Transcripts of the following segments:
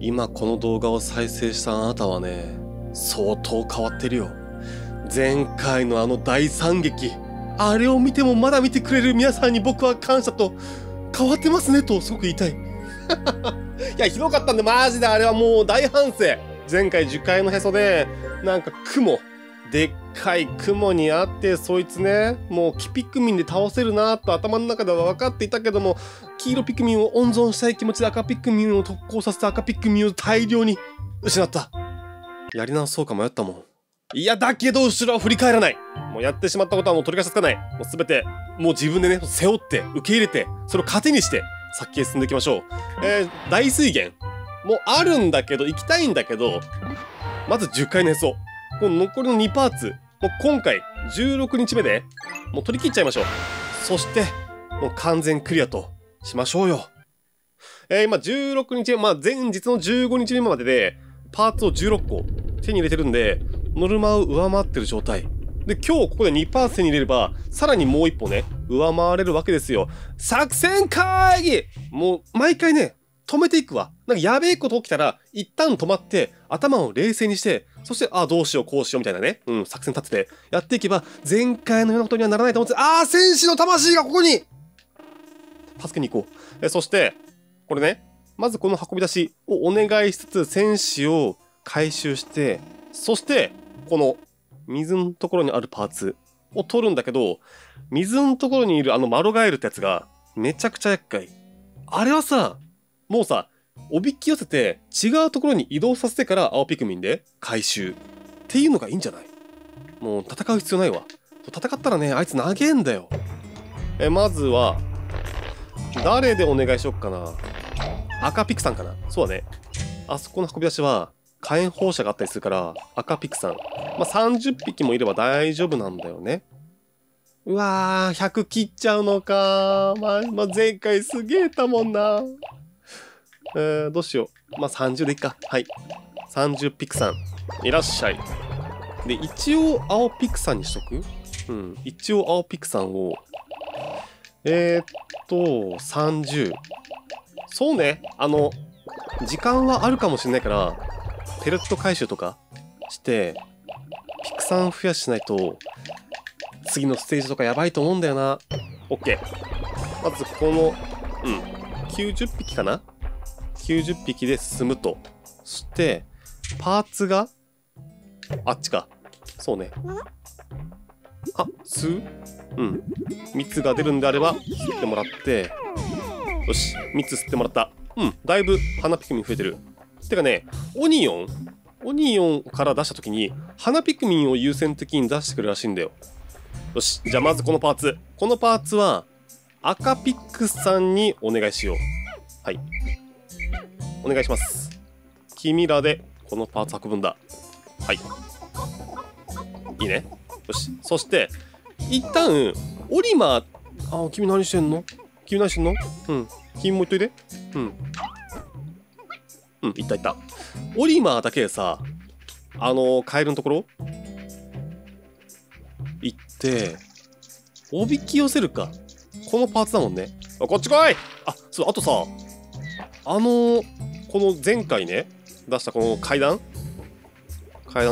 今この動画を再生したあなたはね、相当変わってるよ。前回のあの大惨劇、あれを見てもまだ見てくれる皆さんに僕は感謝と、変わってますねとすごく言いたい。いや、ひどかったんで、マジであれはもう大反省。前回樹海のへそで、なんか雲、でっかい雲にあって、そいつね、もう黄ピクミンで倒せるなぁと頭の中では分かっていたけども、黄色ピクミンを温存したい気持ちで赤ピクミンを特攻させた赤ピクミンを大量に失った。やり直そうか迷ったもん。いや、だけど後ろは振り返らない。もうやってしまったことはもう取り返しつかない。もうすべて、もう自分でね、背負って、受け入れて、それを糧にして、先へ進んでいきましょう。大水源。もうあるんだけど、行きたいんだけど、まず10回のへそ。この残りの2パーツ。もう今回、16日目で、もう取り切っちゃいましょう。そして、もう完全クリアと、しましょうよ。今16日目、まあ前日の15日目までで、パーツを16個手に入れてるんで、ノルマを上回ってる状態。で、今日ここで2パーツ手に入れれば、さらにもう一歩ね、上回れるわけですよ。作戦会議！もう、毎回ね、止めていくわ。なんかやべえこと起きたら、一旦止まって、頭を冷静にして、そして、ああ、どうしよう、こうしようみたいなね、うん、作戦立てて、やっていけば、前回のようなことにはならないと思って、ああ、戦士の魂がここに！助けに行こう。そして、これね、まずこの運び出しをお願いしつつ、戦士を回収して、そして、この水のところにあるパーツを取るんだけど、水のところにいるあのマロガエルってやつがめちゃくちゃ厄介。あれはさ、もうさ、おびき寄せて違うところに移動させてから青ピクミンで回収っていうのがいいんじゃない？もう戦う必要ないわ。戦ったらね、あいつ長えんだよ。まずは、誰でお願いしよっかな。赤ピクさんかな。そうだね。あそこの運び出しは、火炎放射があったりするから、赤ピクさん。まあ、30匹もいれば大丈夫なんだよね。うわぁ、100切っちゃうのか。まあ、前回すげえたもんな。どうしよう。まあ、30でいいか。はい。30ピクさん。いらっしゃい。で、一応青ピクさんにしとく？うん。一応青ピクさんを。30。そうね。時間はあるかもしれないから、ペレット回収とかして、ピクさん増やしないと、次のステージとかやばいと思うんだよな。OK。まずこの、90匹かな？ 90 匹で進むと。そして、パーツが、あっちか。そうね。あ、蜜が出るんであれば、吸ってもらって。よし、蜜吸ってもらった。うん、だいぶ花ピクミン増えてる。てかね、オニオンから出した時に、花ピクミンを優先的に出してくるらしいんだよ。よし、じゃあまずこのパーツ。このパーツは、赤ピクさんにお願いしよう。はい。お願いします。君らでこのパーツ運ぶんだ。はい。いいね。よし。そして、一旦、オリマー、あ、君何してんの？君何してんの？うん。君も行っといで。うん。うん、いったいった。オリマーだけさ、カエルのところ行って、おびき寄せるか。このパーツだもんね。あ、こっち来い！あ、そう、あとさ、この前回ね、出したこの階段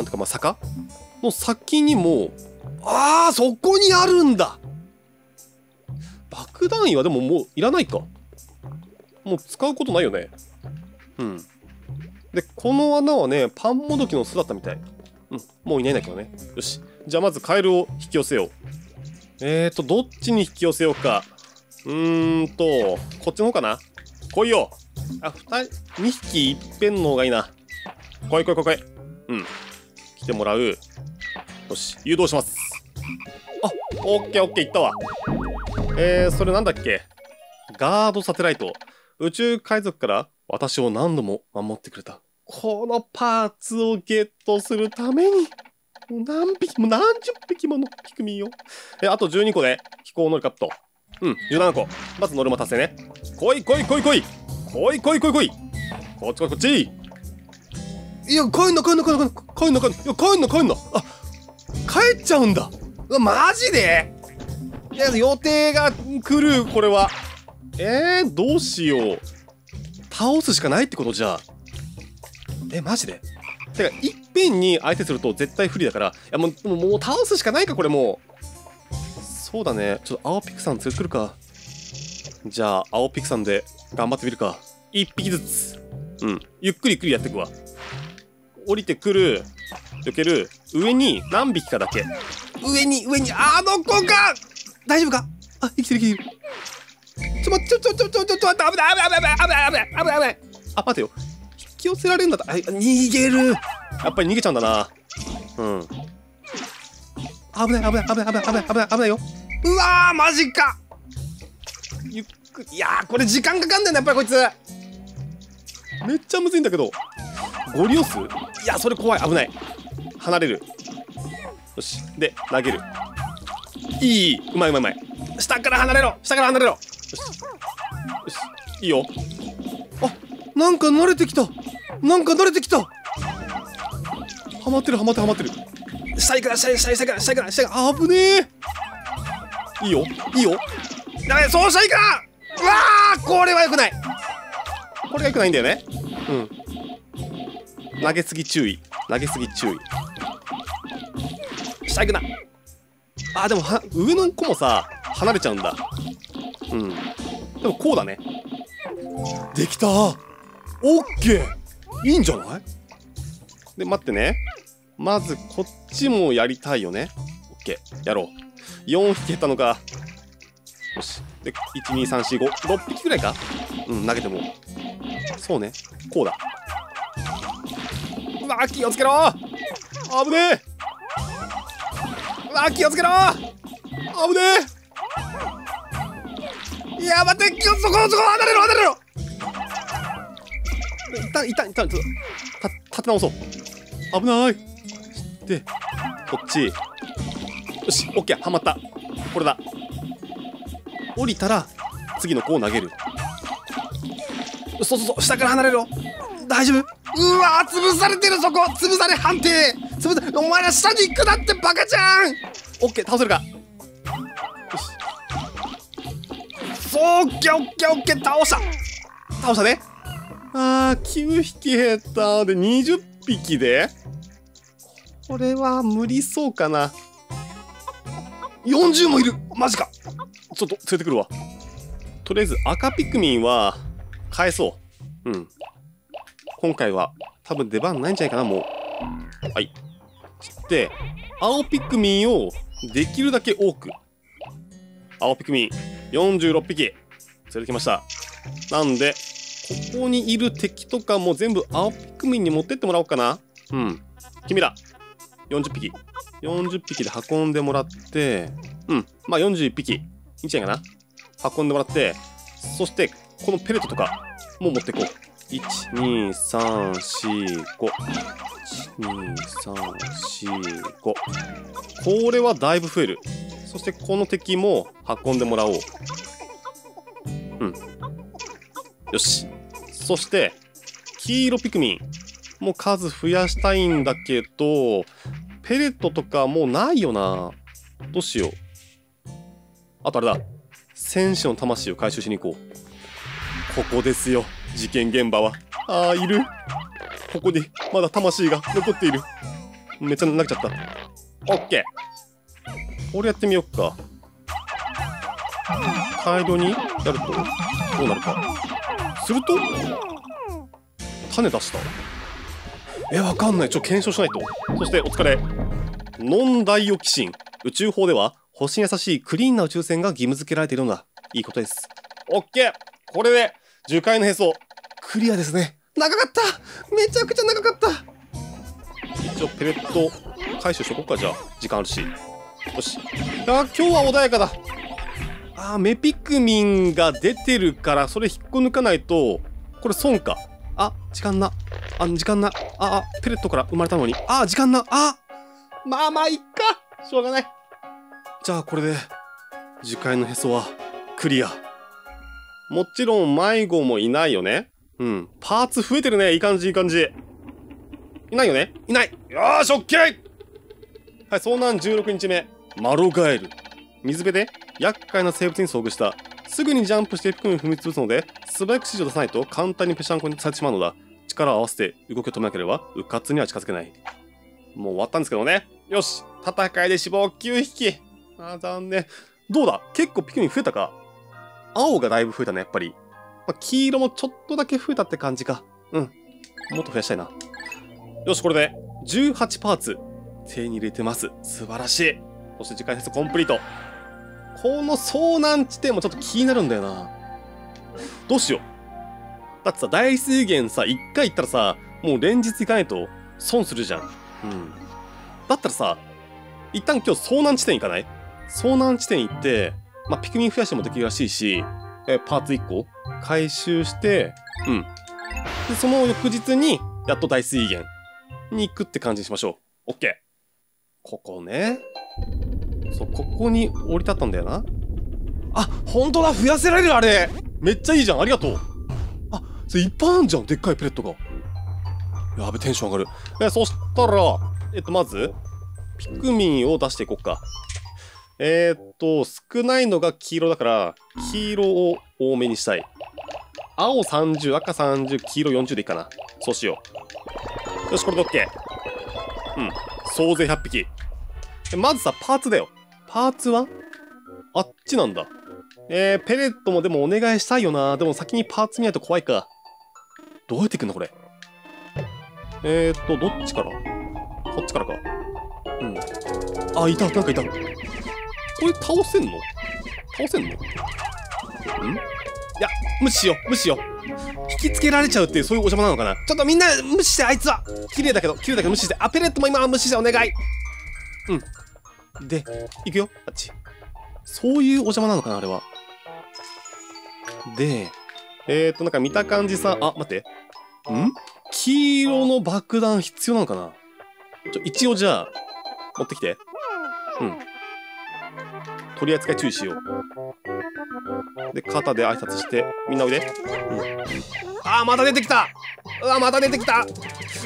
とか、まあ、坂の先にも、ああ、そこにあるんだ！爆弾位はでももういらないか。もう使うことないよね。うん。で、この穴はね、パンモドキの巣だったみたい。うん、もういないんだけどね。よし。じゃあまずカエルを引き寄せよう。どっちに引き寄せようか。こっちの方かな？来いよ！あ、2匹いっぺんの方がいいな。来い来い来い来い。うん。来てもらう。よし。誘導します。あ、オッケーオッケー、いったわ。それなんだっけ？ガードサテライト。宇宙海賊から私を何度も守ってくれた。このパーツをゲットするために、もう何匹も何十匹ものピクミンよ。あと12個で飛行能力アップと。うん、17個。まずノルマ達成ね。来い来い来い来い。来い来い来い来い。こっちこっちこっち。いや、来いの来いの来いの来いの来いの来いの来いの。あ、帰っちゃうんだ。マジで？いや、予定が来る、これは。どうしよう。倒すしかないってことじゃあ。マジでてかいっぺんに相手すると絶対不利だから、いやもう倒すしかないかこれもう。そうだね、ちょっと青ピクさん連れてくるか。じゃあ青ピクさんで頑張ってみるか。1匹ずつ、うん、ゆっくりゆっくりやっていくわ。降りてくる、避ける、上に何匹かだけ、上にあの子が大丈夫か。あ、生きてる生きてる。ちょっと危ない危ない。あ、待てよ、引き寄せられるんだった。あ、逃げる。やっぱり逃げちゃうんだな。うん、危ないよ。うわー、マジか。ゆっくり、いやーこれ時間かかんだよねやっぱりこいつ。めっちゃむずいんだけど。ゴリオス、いやそれ怖い、危ない。離れる。よし、で投げる。いい、うまい。下から離れろ。よし、いいよ。あ、なんか慣れてきた。はまってる。下行くな。危ねえ。いいよ。ダメ、そうしたらいいか。うわあ、これが良くないんだよね。うん。投げすぎ注意。下行くな。あ、でも上の子もさ、離れちゃうんだ。うん。でもこうだね。できた。オッケー。いいんじゃない？で、待ってね。まずこっちもやりたいよね。オッケー。やろう。4匹減ったのか。よし。で、1、2、3、4、5。6匹ぐらいか。うん、投げても。そうね。こうだ。うわ、気をつけろ。危ねえ。うわ、気をつけろ。危ねえ。いや、待って、そこ、離れろ。一旦、ちょっと立て直そう。危ない。で、こっち。よし、オッケー、はまった。これだ。降りたら、次の子を投げる。そう、下から離れろ。大丈夫。うわ、潰されてる、そこ、潰され判定。お前ら下に行くなって、バカじゃん。オッケー、倒せるか。オッケー、倒したね。あー、9匹減ったで20匹で、これは無理そうかな。40もいる、マジか。ちょっと連れてくるわ。とりあえず赤ピクミンは返そう。うん、今回は多分出番ないんじゃないかな、もう。はい。で、青ピクミンをできるだけ多く。青ピクミン46匹連れてきました。なんでここにいる敵とかも全部青ピクミンに持ってってもらおうかな。うん、君ら40匹で運んでもらって、うん、まあ41匹いいんじゃないかな。運んでもらって、そしてこのペレットとかも持ってこう。12345。これはだいぶ増える。そしてこの敵も運んでもらおう。うん。よし。そして、黄色ピクミンも数増やしたいんだけど、ペレットとかもうないよな。どうしよう。あとあれだ。戦士の魂を回収しに行こう。ここですよ、事件現場は。ああ、いる。ここにまだ魂が残っている。めっちゃ投げちゃった。オッケー。これやってみよっか。大量にやるとどうなるか。すると種出した。わかんない。ちょっと検証しないと。そしてお疲れ。ノンダイオキシン。宇宙法では星に優しいクリーンな宇宙船が義務付けられているのがいいことです。オッケー。これで樹海のへそクリアですね。長かった、めちゃくちゃ長かった。一応ペレット回収しとこうか。じゃあ時間あるし。よし。あ、今日は穏やかだ。あ、メピクミンが出てるから、それ引っこ抜かないと、これ損か。あ、時間な。あ、ペレットから生まれたのに。あ、時間な。あ、まあ、いっか。しょうがない。じゃあ、これで、樹海のへそは、クリア。もちろん、迷子もいないよね。うん。パーツ増えてるね。いい感じ。いないよね。いない。よーし、オッケー。はい、遭難16日目。マロガエル。水辺で厄介な生物に遭遇した。すぐにジャンプしてピクミンを踏み潰すので、素早く指示を出さないと簡単にぺしゃんこにされてしまうのだ。力を合わせて動きを止めなければ、うかつには近づけない。もう終わったんですけどね。よし、戦いで死亡9匹。あ、残念。どうだ、結構ピクミン増えたか。青がだいぶ増えたね、やっぱり。まあ、黄色もちょっとだけ増えたって感じか。うん。もっと増やしたいな。よし、これで18パーツ手に入れてます。素晴らしい。そして次回テストコンプリート。この遭難地点もちょっと気になるんだよな。どうしよう。だってさ、大水源さ、一回行ったらさ、もう連日行かないと損するじゃん。うん。だったらさ、一旦今日遭難地点行かない？遭難地点行って、まあ、ピクミン増やしてもできるらしいし、パーツ1個回収して、うん。で、その翌日に、やっと大水源に行くって感じにしましょう。オッケー。ここね。そう、ここに降り立ったんだよな。あ、ほんとだ、増やせられるあれ。めっちゃいいじゃん、ありがとう。あ、それいっぱいあんじゃん、でっかいペレットが。やべ、テンション上がる。そしたら、まず、ピクミンを出していこうか。少ないのが黄色だから、黄色を多めにしたい。青30、赤30、黄色40でいいかな。そうしよう。よし、これで OK。うん。総勢100匹。まずさ、パーツだよ。パーツはあっちなんだ。ペレットもでもお願いしたいよな。でも先にパーツ見ないと怖いか。どうやっていくんだ、これ。どっちからこっちからか。うん。あ、いた、なんかいた。これ倒せんの？倒せんの？ん？いや、無視しよう、無視しよう。引きつけられちゃうっていう、そういうお邪魔なのかな。ちょっとみんな無視して、あいつは。綺麗だけど無視して。あ、ペレットも今は無視して、お願い。うん。で、行くよ、あっち。そういうお邪魔なのかな、あれは。で、なんか見た感じさ、あ、待って。ん？黄色の爆弾必要なのかな？一応じゃあ、持ってきて。うん。取り扱い注意しよう。で、肩で挨拶して、みんなおいで。うん。あー、また出てきた！うわ、また出てきた！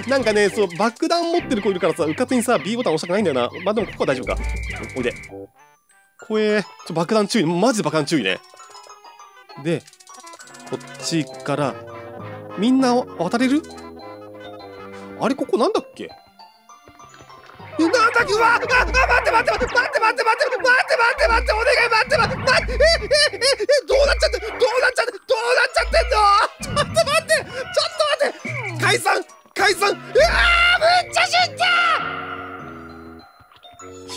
なんかね、そう、爆弾持ってる子いるからさ、うかつにさ、B ボタン押したくないんだよな。まあ、でもここは大丈夫か。うん、おいで。怖え。爆弾注意。マジで爆弾注意ね。で、こっちから、みんな渡れる？あれ、ここなんだっけ？なんだっけ？うわ！あ、待って、お願い待って、どうなっちゃってんの？ちょっと待って、解散。うわー、めっちゃ死んだー。ひ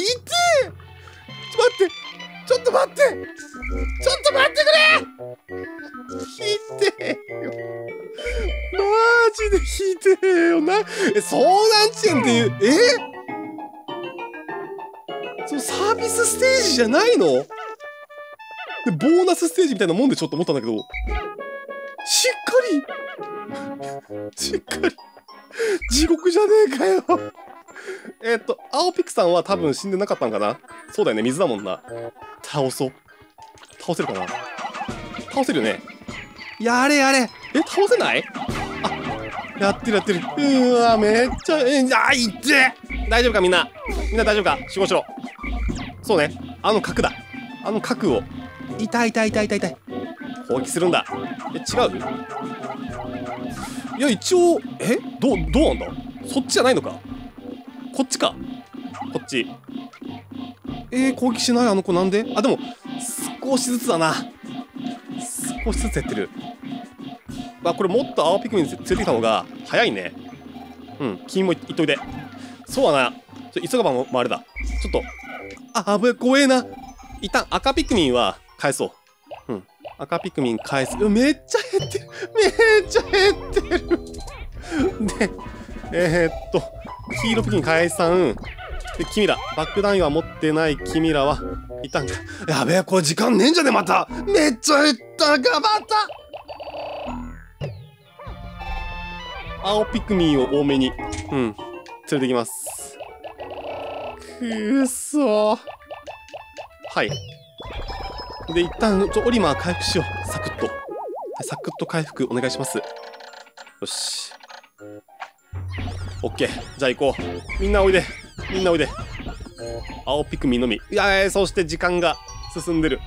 いてー。ちょっと待ってくれ。ひいてーよ。マジでひいてーよな。遭難地点っていう、そのサービスステージじゃないの？で、ボーナスステージみたいなもんでちょっと思ったんだけど、しっかり地獄じゃねえかよ。青ピクさんは多分死んでなかったんかな。そうだよね、水だもんな。倒そう。倒せるかな。倒せるよね。やれ。倒せない？あ、やってる。うわ、めっちゃ、いってえ。大丈夫か、みんな大丈夫か。集合しろ。そうね、あの核だ。あの核を。痛い。攻撃するんだ。違う？いや、一応、どうなんだ？そっちじゃないのか？こっちか。こっち。攻撃しないあの子なんで？あ、でも、少しずつだな。少しずつやってる。まあ、これもっと青ピクミン連れてきた方が早いね。うん、君も行っといで。そうだな。急がばもあれだ。ちょっと。あ、危ない、怖えな。一旦赤ピクミンは返そう。うん。赤ピクミン返す。めっちゃ減ってる。で、黄色ピクミン解散。で、君ら、爆弾は持ってない君らは、一旦、やべえ、これ時間ねえんじゃねえ、また。めっちゃ減ったか、また。青ピクミンを多めに、うん、連れてきます。くそー。はい。で、一旦、オリマー回復しよう。サクッと回復お願いします。よし。オッケー。じゃあ行こう。みんなおいで。青ピクミンのみ。いやー、そして時間が進んでる。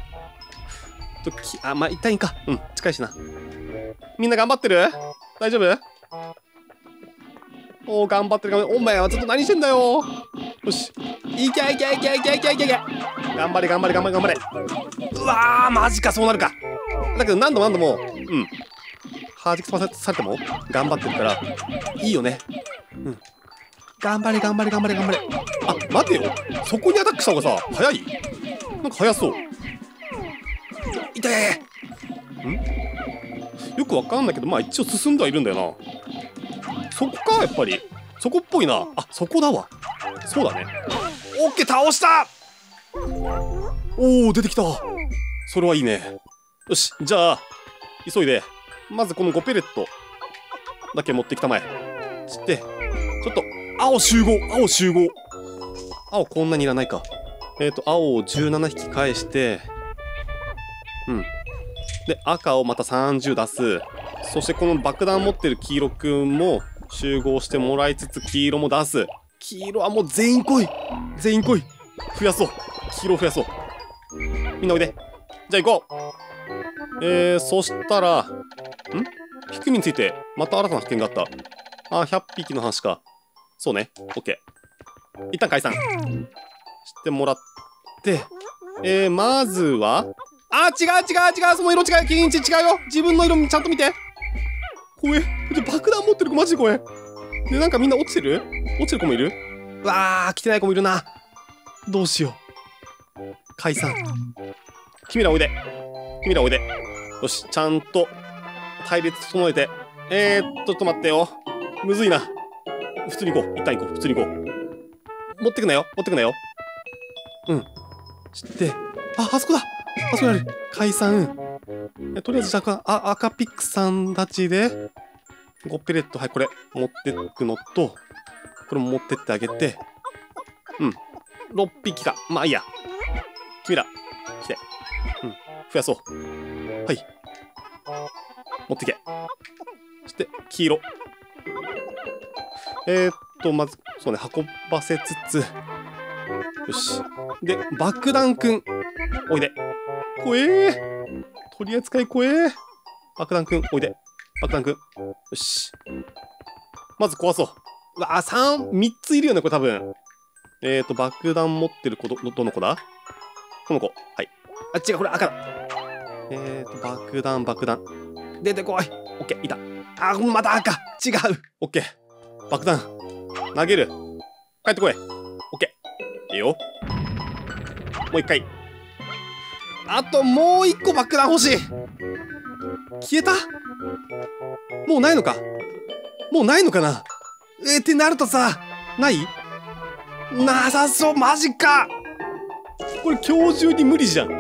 あ、まあ、一旦いいか。うん、近いしな。みんな頑張ってる？大丈夫？おお、頑張ってる。お前はちょっと何してんだよ。よし。いけいけいけいけいけいけいけ。頑張れ頑張れ頑張れ頑張れ。うわー、マジか、そうなるか。だけど何度も何度も、うん。はじき飛ばされても頑張ってるから、いいよね。うん。頑張れ頑張れ頑張れ頑張れ。あ、待てよ。そこにアタックした方がさ、早い？なんか早そう。痛い。ん？よくわかんないけど、まあ一応進んではいるんだよな。そこか、やっぱりそこっぽいな。あ、そこだわ。そうだね。オッケー、倒した。おお、出てきた。それはいいね。よし、じゃあ急いでまずこの5ペレットだけ持ってきたまえ。そしてちょっと青集合、青集合、青こんなにいらないか。青を17匹返して、うん、で赤をまた30出す。そしてこの爆弾持ってる黄色くんも集合してもらいつつ、黄色も出す。黄色はもう全員来い、全員来い。増やそう、黄色増やそう。みんなおいで。じゃあ行こう。そしたらん、ピクミンについてまた新たな発見があった。あ、100匹の話か。そうね、オッケー。一旦解散してもらって、まずはあ、違う違う違う、その色違う、キリンチ違うよ。自分の色ちゃんと見て。怖え。爆弾持ってる子マジで怖え。で、なんかみんな落ちてる？落ちてる子もいる？わー、来てない子もいるな。どうしよう。解散。君らおいで。君らおいで。よし、ちゃんと隊列整えて。ちょっと待ってよ。むずいな。普通に行こう。一旦行こう。普通に行こう。持ってくなよ。持ってくなよ。うん。知って。あ、あそこだ。あ、それある。解散。とりあえず赤ピックさんたちで5ペレット、はい、これ持ってくのとこれも持ってってあげて、うん、6匹か。まあいいや。君ら来て、うん、増やそう。はい、持ってけ。そして黄色、まずそうね、運ばせつつ、よし。で爆弾くんおいで。怖えー、取り扱い怖え。爆弾くんおいで。爆弾くん、よし、まず壊そう。わあ、3ついるよね、これ多分。爆弾持ってる子、どの子だ？この子、はい。あ、違う、これ赤だ。爆弾出てこい。オッケー、いた。あ、また赤、違う。オッケー、爆弾投げる。帰ってこい。オッケー、いいよ。もう一回。あともう一個爆弾欲しい。消えた？もうないのか？もうないのかな？ってなるとさ、ない？なさそう、マジか！これ今日中に無理じゃん。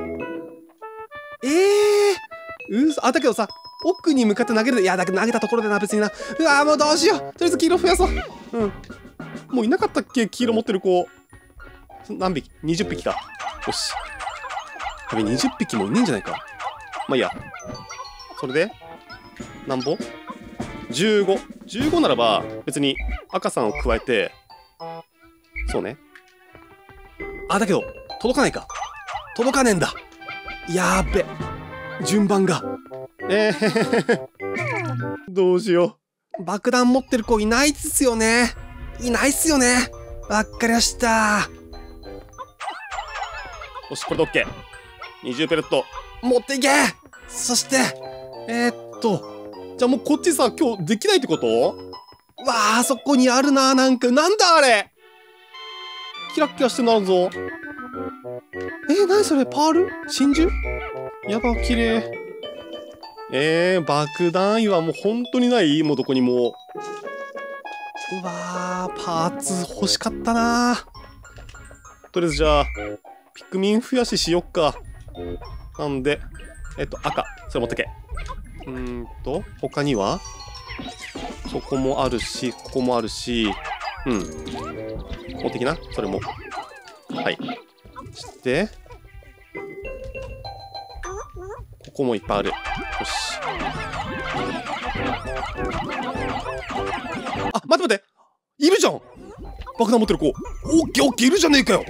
あ、だけどさ、奥に向かって投げる。いや、だけど投げたところでな、別にな。うわ、もうどうしよう。とりあえず黄色増やそう。うん。もういなかったっけ？黄色持ってる子。何匹？ 20 匹か。よし。20匹もいねえんじゃないか。まあいいや。それでなんぼ ?15 ならば別に赤さんを加えて、そうね。あ、だけど届かないか。届かねえんだ。やーべ、順番が。どうしよう。爆弾持ってる子いないっすよね。いないっすよね。わかりました。よし、これで OK。20ペレット持っていけ。そしてじゃあもうこっちさ、今日できないってこと？わあ、あそこにあるな。なんかなんだあれ、キラッキラしてなるぞ。何それ？パール？真珠？やば、綺麗。爆弾岩もう本当にない？もうどこにも。うわー、パーツ欲しかったな。とりあえずじゃあピクミン増やししよっか。なんで赤、それ持ってけ。他にはそこもあるし、ここもあるし、うん、持ってきな、それも。はい、そしてここもいっぱいある。よし。あ、待って待って、いるじゃん、爆弾持ってる子。オッケーオッケー、いるじゃねえかよ。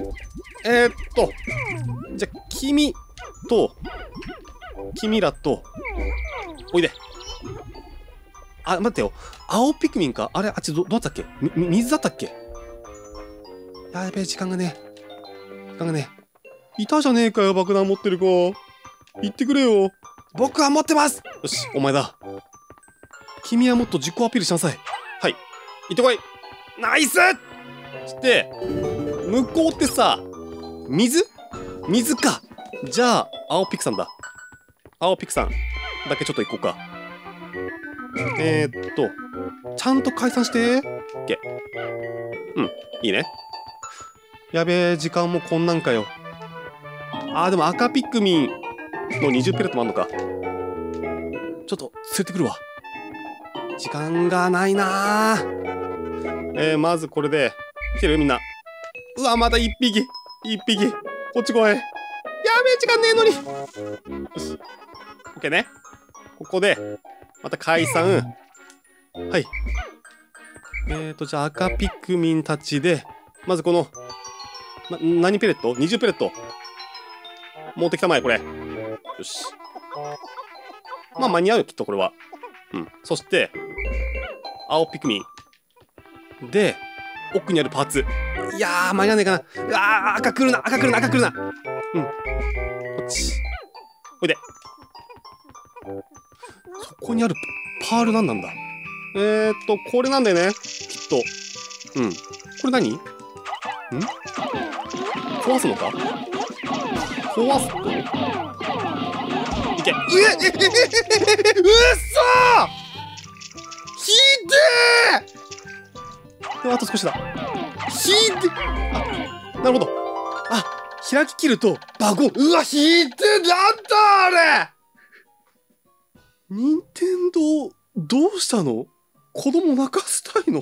じゃあ君と君らとおいで。あ、待ってよ。青ピクミンか。あれ、あっち、どうだったっけ？水だったっけ？やべえ、時間がね。時間がね。いたじゃねえかよ、爆弾持ってる子。言ってくれよ。僕は持ってます！よし、お前だ。君はもっと自己アピールしなさい。はい。行ってこい！ナイス！して、向こうってさ、水か。じゃあ、青ピクさんだ。青ピクさんだけちょっと行こうか。ちゃんと解散して。OK。うん、いいね。やべえ、時間もこんなんかよ。あー、でも赤ピクミンの20ペレットもあんのか。ちょっと、連れてくるわ。時間がないなー。まずこれで。来てるよ、みんな。うわ、また1匹。こっち来い。やべえ、時間ねえのに。よし。OK ね。ここで、また解散。はい。じゃあ赤ピクミンたちで、まずこの、何ペレット ?20 ペレット。持ってきたまえ、これ。よし。まあ、間に合うよ、きっと、これは。うん。そして、青ピクミン。で、奥にあるパーツ。いやー、間に合わねえかな。うわー、赤来るな。うん。こっち。おいで。そこにあるパール何なんだ？これなんだよね。きっと。うん。これ何？ん？壊すのか？壊すと？いけ。うえ！うっそ！ひでえ！でもあと少しだ。ひでえ！あ、なるほど。あ、開き切るとバゴン。うわ、ひでえ！なんだあれ！任天堂どうしたの？子供泣かせたいの？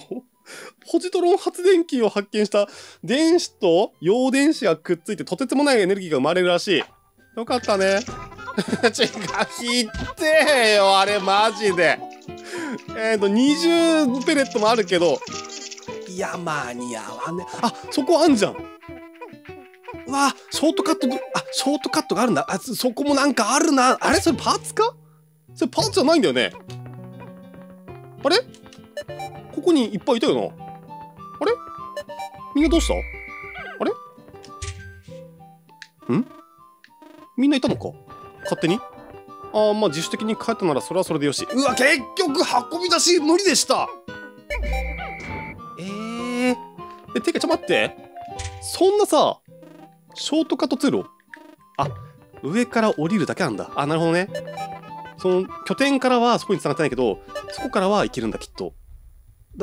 ポジトロン発電機を発見した。電子と陽電子がくっついてとてつもないエネルギーが生まれるらしい。よかったね。違う、ひってえよ、あれマジで。20ペレットもあるけど。いや、間に合わね。あ、そこあんじゃん。うわ、ショートカットがあるんだ。あ、そこもなんかあるな。あれ、それパーツか？それパーツじゃないんだよね。あれ？ここにいっぱいいたよな。あれ？みんなどうした？あれ？ん？みんないたのか？勝手に？ああ、まあ自主的に帰ったならそれはそれでよし。うわ、結局運び出し無理でした。てかちょっと待って、そんなさ、ショートカット通路、あ、上から降りるだけなんだ。あ、なるほどね。その拠点からはそこに繋がってないけど、そこからは行けるんだ、きっと。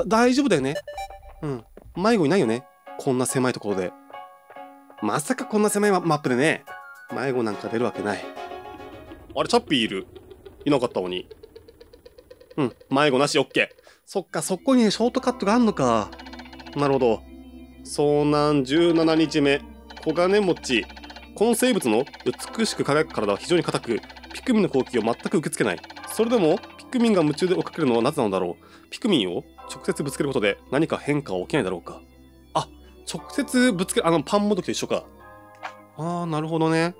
大丈夫だよね。うん。迷子いないよね。こんな狭いところで。まさかこんな狭いマップでね、迷子なんか出るわけない。あれ、チャッピーいる。いなかったのに。うん。迷子なし、オッケー。そっか、そこにね、ショートカットがあんのか。なるほど。遭難17日目。黄金餅。この生物の美しく輝く体は非常に硬く、ピクミンの攻撃を全く受け付けない。それでも、ピクミンが夢中で追っかけるのはなぜなのだろう。ピクミンを直接ぶつけることで何か変化は起きないだろうか。あ、直接ぶつける、パンもどきと一緒か。ああ、なるほどね。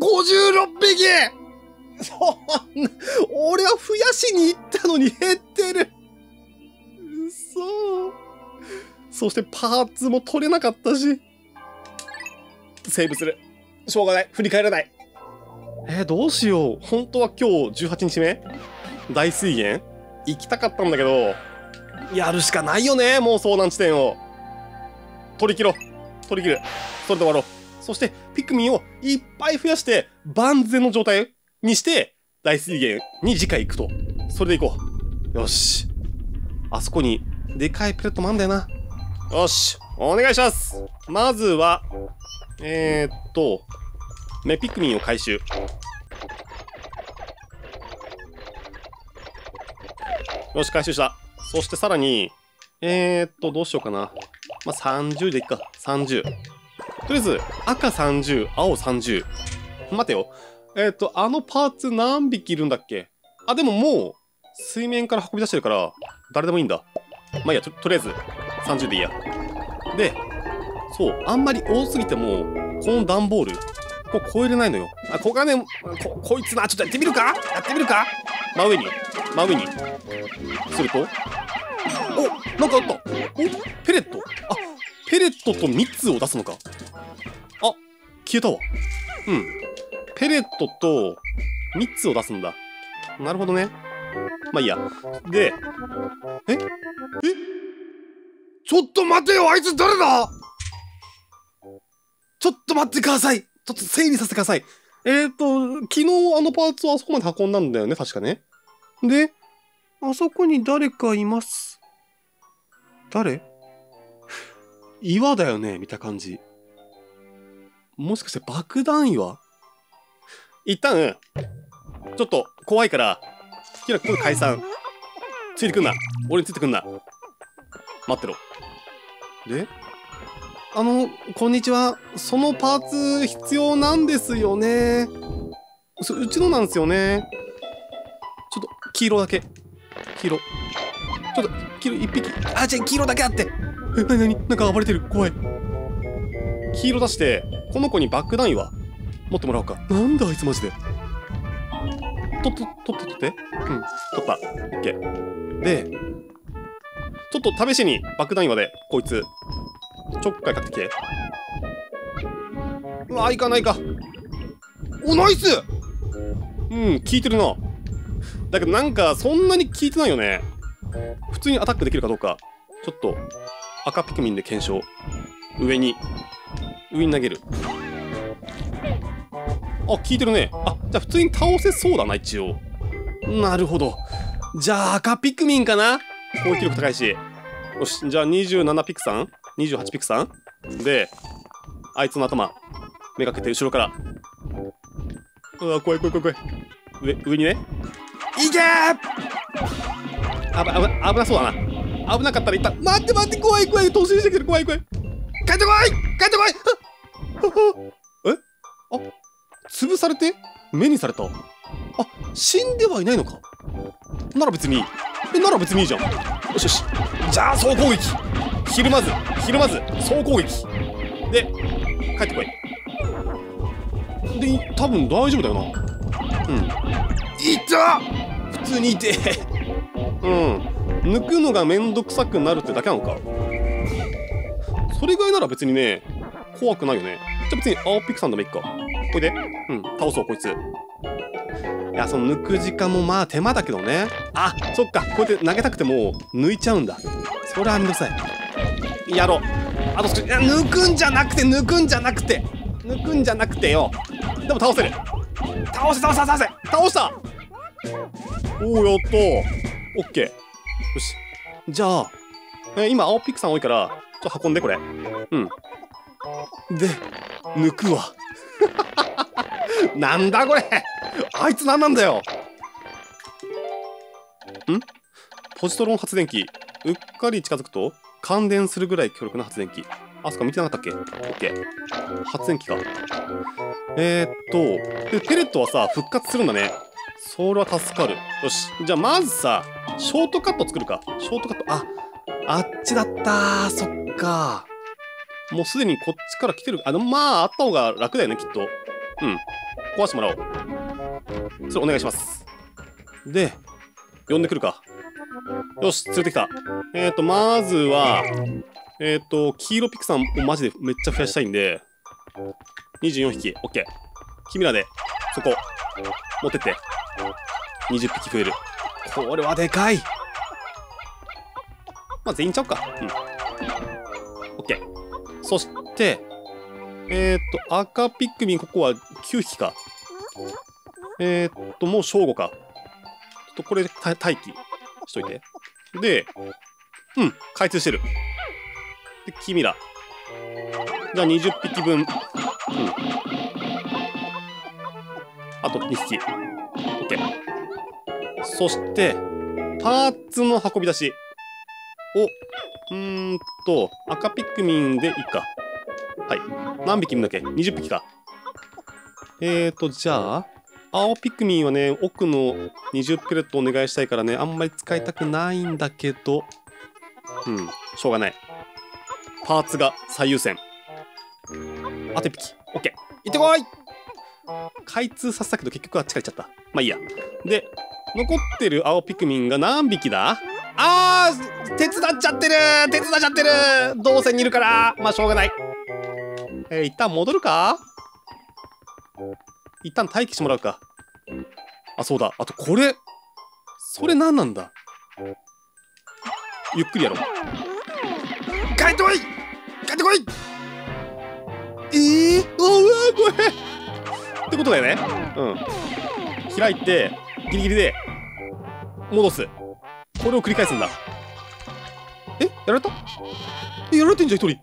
56匹！そんな、俺は増やしに行ったのに減ってる。うそ。そしてパーツも取れなかったし。セーブする。しょうがない。振り返らない。どうしよう。本当は今日18日目大水源行きたかったんだけど、やるしかないよね。もう遭難地点を取り切る。それで終わろう。そして、ピクミンをいっぱい増やして、万全の状態にして、大水源に次回行くと。それで行こう。よし。あそこに、でかいペレットもあんだよな。よし。お願いします。まずは、メピクミンを回収。よし、回収した。そしてさらに、どうしようかな。まあ、30でいっか。30。とりあえず、赤30、青30。待てよ。パーツ何匹いるんだっけ？あ、でももう、水面から運び出してるから、誰でもいいんだ。まあ、いいや、とりあえず、30でいいや。で、そう、あんまり多すぎても、この段ボール。ここ超えれないのよ。あ、ここがね、こいつな、ちょっとやってみるか、真上に、すると、お、なんかあった。お、ペレット。あ、ペレットと蜜を出すのか。あ、消えたわ。うん。ペレットと蜜を出すんだ。なるほどね。まあいいや。で、え？え？ちょっと待てよ、あいつ誰だ？ちょっと待ってください。ちょっと整理させてください。昨日あのパーツをあそこまで運んだんだよね、確かね。で、あそこに誰かいます。誰？岩だよね、見た感じ。もしかして爆弾岩？一旦、ちょっと怖いから、キラ、ここで解散。ついてくんな。俺についてくんな。待ってろ。で？こんにちは。そのパーツ必要なんですよね。うちのなんですよね。ちょっと、黄色だけ。黄色。ちょっと、黄色一匹。あ、違う、黄色だけあって。え、なになに、なんか暴れてる。怖い。黄色出して、この子に爆弾岩持ってもらおうか。なんだあいつマジで。取って。うん、取った。オッケー。で、ちょっと試しに爆弾岩で、こいつ。ちょっかい買ってきて。うわ、いかないか。お、ナイス。うん、効いてるな。だけどなんかそんなに効いてないよね。普通にアタックできるかどうか。ちょっと赤ピクミンで検証。上に投げる。あ、効いてるね。あ、じゃあ普通に倒せそうだな、一応。なるほど。じゃあ赤ピクミンかな。攻撃力高いし。よし、じゃあ27ピクさん。28ピクさんで、あいつの頭めがけて後ろから。うわ、怖い。上にね、いけー。危なそうだな。危なかったら一旦待って、怖い、突進してきてる。怖い。帰ってこい。え、あ、潰されて目にされた。あ、死んではいないのか。なら別にいいじゃん。よし、じゃあ総攻撃。ひるまず総攻撃で帰ってこい。で、多分大丈夫だよな。うん、いた。普通にいて抜くのがめんどくさくなるってだけなのか。それ以外なら別にね、怖くないよね。じゃ別に青ピクさんでもいいか。これで、うん、倒そうこいつ。いや、その抜く時間もまあ手間だけどね。あ、そっか、こうやって投げたくても抜いちゃうんだ。それはめんどくさい。やろう。あと少し。いや、抜くんじゃなくてよ。でも倒せる。倒した。おお、やったー。オッケー。よし。じゃあ、今青ピクさん多いからちょっと運んでこれ。うん。で、抜くわ。なんだこれ。あいつ何なんだよ。ん？ポジトロン発電機。うっかり近づくと。感電するぐらい強力な発電機。あ、そっか、見てなかったっけ。オッケー。発電機か。で、ペレットはさ、復活するんだね。それは助かる。よし。じゃあ、まずさ、ショートカット作るか。ショートカット、あっちだったー。そっか。もうすでにこっちから来てる。あ、でもまあ、あった方が楽だよね、きっと。うん。壊してもらおう。それお願いします。で、呼んでくるか。よし、連れてきた。まずは、黄色ピクさんをマジでめっちゃ増やしたいんで、24匹、オッケー。君らで、そこ、持ってって。20匹増える。これはでかい。まあ、全員ちゃうか。うん。オッケー。そして、赤ピクミン、ここは9匹か。もう正午か。ちょっとこれで待機。しといて。で、うん、開通してる。で、君ら。じゃあ20匹分。うん。あと2匹。OK。そして、パーツの運び出し。赤ピクミンでいいか。はい。何匹いるんだっけ ?20 匹か。じゃあ、青ピクミンはね、奥の20ペレットお願いしたいからね、あんまり使いたくないんだけど、うん、しょうがない。パーツが最優先。あと1匹。オッケー。行ってこい。開通させたけど結局あっちから行っちゃった。まあいいや。で、残ってる青ピクミンが何匹だ？あー、手伝っちゃってるー、手伝っちゃってるー、動線にいるからー、まあしょうがない。一旦戻るか？一旦待機してもらうか。あ、そうだ。あとこれ。それ何なんだ？ゆっくりやろう。帰ってこい！帰ってこい！うわー、これってことだよね。うん。開いて、ギリギリで、戻す。これを繰り返すんだ。え？やられた？え、やられてんじゃん、一人。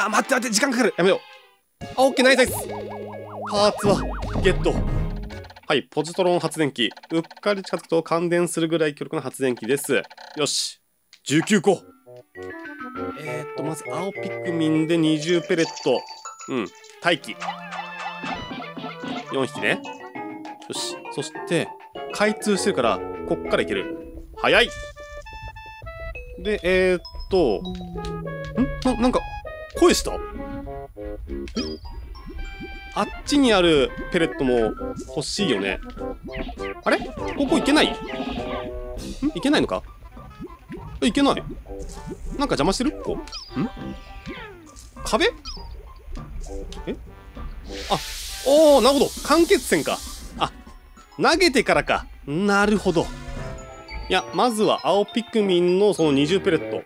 あ、待って待って、時間かかる。やめよう。あ、オッケー、ナイスナイス。パーツは、ゲット。はい、ポジトロン発電機。うっかり近づくと感電するぐらい強力な発電機です。よし。19個。まず、青ピクミンで20ペレット。うん、待機。4匹ね。よし。そして、開通してるから、こっからいける。早い！で、なんか、声した？あっちにあるペレットも欲しいよね。あれ？ここ行けない？ん？行けないのか？行けない。なんか邪魔してる？ここ。ん？壁？え？あ、おお、なるほど。間欠泉か。あ、投げてからか。なるほど。いや、まずは青ピクミンのその20ペレット。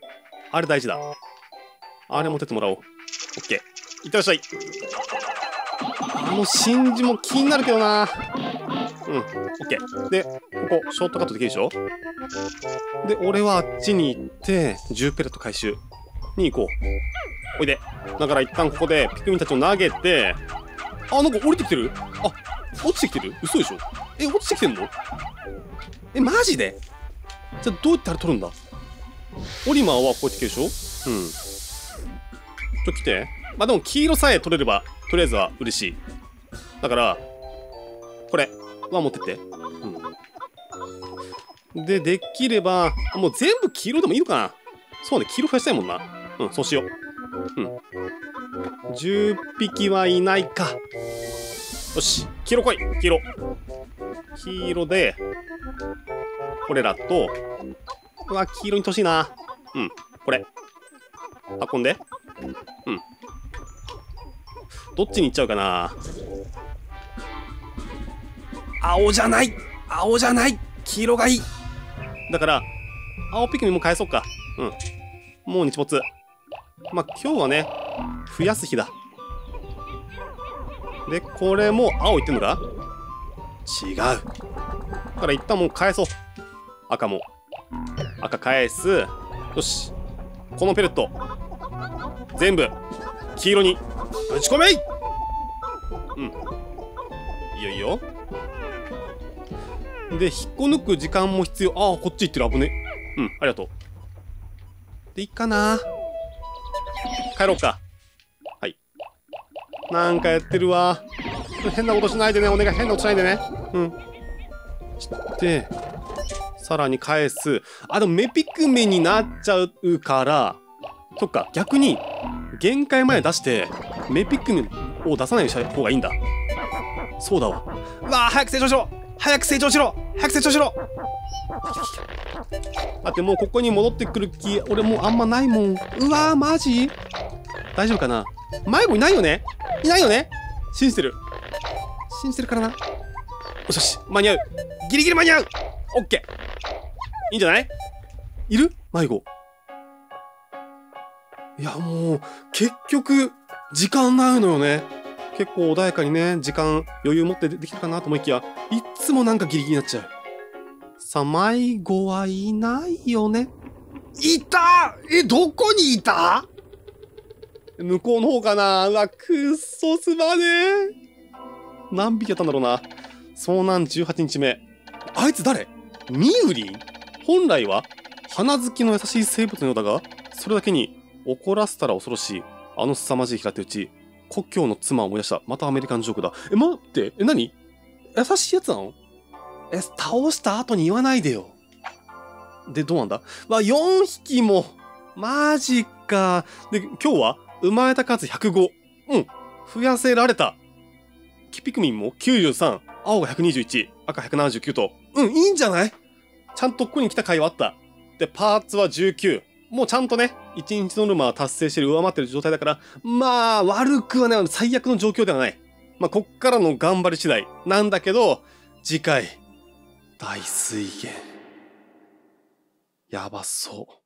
あれ大事だ。あれ持ってってもらおう。オッケー。いってらっしゃい。あの真珠も気になるけどな。うん、オッケー。で、ここ、ショートカットできるでしょ？で、俺はあっちに行って、10ペレット回収に行こう。おいで。だから一旦ここでピクミンたちを投げて、あ、なんか降りてきてる？あ、落ちてきてる？嘘でしょ？え、落ちてきてんの？え、マジで？じゃあどうやってあれ取るんだ？オリマーはこうやって来てるでしょ？うん。ちょ、来て。まあでも黄色さえ取れれば、とりあえずは嬉しい。だから、これは持ってって。うん。で、できれば、もう全部黄色でもいいのかな？そうね、黄色増やしたいもんな。うん、そうしよう。うん。10匹はいないか。よし、黄色来い、黄色。黄色で、これらと、うわ、黄色に等しいな。うん、これ。運んで。うん。どっちに行っちゃうかな。青じゃない、青じゃない、黄色がいい。だから、青ピクミンも返そうか。うん。もう日没。まあ、今日はね、増やす日だ。で、これも青いってんのか？違う。だから一旦もう返そう。赤も。赤返す。よし。このペレット。全部、黄色にぶち込めい！うん。いいよいいよ。で、引っこ抜く時間も必要。ああ、こっち行ってる。危ね。うん、ありがとう。で、いいかな。帰ろうか。はい。なんかやってるわ。変なことしないでね。お願い、変なことしないでね。うん。して、さらに返す。あ、でも目ピクミンになっちゃうから、そっか、逆に、限界前出して、目ピクミンを出さないようにした方がいいんだ。そうだわ。うわあ、早く成長しろ！早く成長しろ！早く成長しろ！だってもうここに戻ってくる気、俺もうあんまないもん。うわー、マジ？大丈夫かな？迷子いないよね？いないよね？信じてる。信じてるからな。よしよし、間に合う。ギリギリ間に合う！オッケー。いいんじゃない？いる？迷子。いや、もう、結局、時間ないのよね。結構穏やかにね、時間、余裕持ってできるかなと思いきや、いつもなんかギリギリになっちゃう。さあ、迷子はいないよね。いた！え、どこにいた？向こうの方かな？うわ、くっそ、すまねえ。何匹やったんだろうな。遭難18日目。あいつ誰？ミウリン？本来は、花好きの優しい生物のようだが、それだけに、怒らせたら恐ろしい。あの凄まじい平手打ち。故郷の妻を思い出した。またアメリカンジョークだ。え、待って。え、何？優しいやつなの？え、倒した後に言わないでよ。で、どうなんだ？わ、4匹も。マジか。で、今日は生まれた数105。うん。増やせられた。ピクミンも93、青が121、赤179と、いいんじゃない？ちゃんとここに来た回はあった。で、パーツは19。もうちゃんとね、1日ノルマは達成してる、上回ってる状態だから、まあ、悪くはね、最悪の状況ではない。まあ、こっからの頑張り次第なんだけど、次回、大水源。やばそう。